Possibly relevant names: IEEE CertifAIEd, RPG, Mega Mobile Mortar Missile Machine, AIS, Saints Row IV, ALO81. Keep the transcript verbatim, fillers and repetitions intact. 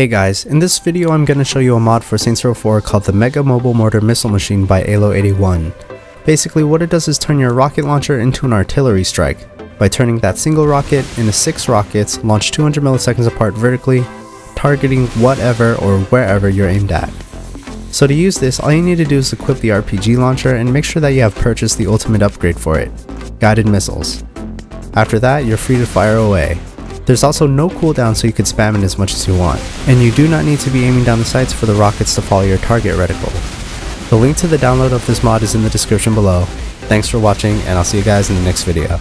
Hey guys, in this video I'm going to show you a mod for Saints Row four called the Mega Mobile Mortar Missile Machine by A L O eighty-one. Basically what it does is turn your rocket launcher into an artillery strike by turning that single rocket into six rockets launched two hundred milliseconds apart vertically, targeting whatever or wherever you're aimed at. So to use this, all you need to do is equip the R P G launcher and make sure that you have purchased the ultimate upgrade for it, guided missiles. After that, you're free to fire away. There's also no cooldown, so you can spam it as much as you want, and you do not need to be aiming down the sights for the rockets to follow your target reticle. The link to the download of this mod is in the description below. Thanks for watching, and I'll see you guys in the next video.